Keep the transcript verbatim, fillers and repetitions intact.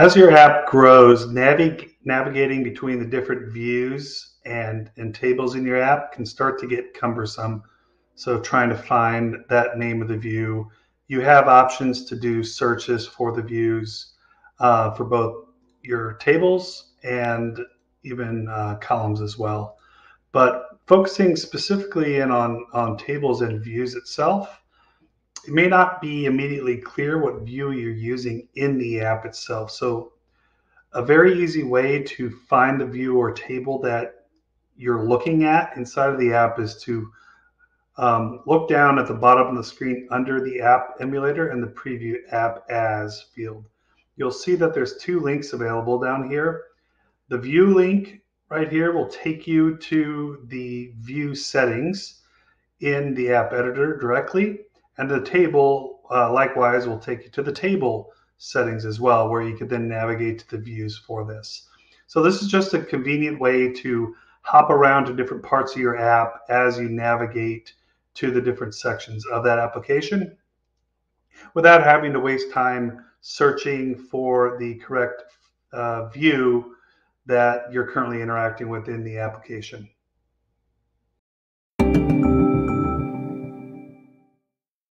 As your app grows, navig navigating between the different views and, and tables in your app can start to get cumbersome. So trying to find that name of the view, you have options to do searches for the views uh, for both your tables and even uh, columns as well. But focusing specifically in on, on tables and views itself, it may not be immediately clear what view you're using in the app itself. So a very easy way to find the view or table that you're looking at inside of the app is to um, look down at the bottom of the screen under the app emulator and the preview app as field. You'll see that there's two links available down here. The view link right here will take you to the view settings in the app editor directly. And the table, uh, likewise, will take you to the table settings as well, where you could then navigate to the views for this. So this is just a convenient way to hop around to different parts of your app as you navigate to the different sections of that application without having to waste time searching for the correct uh, view that you're currently interacting with in the application.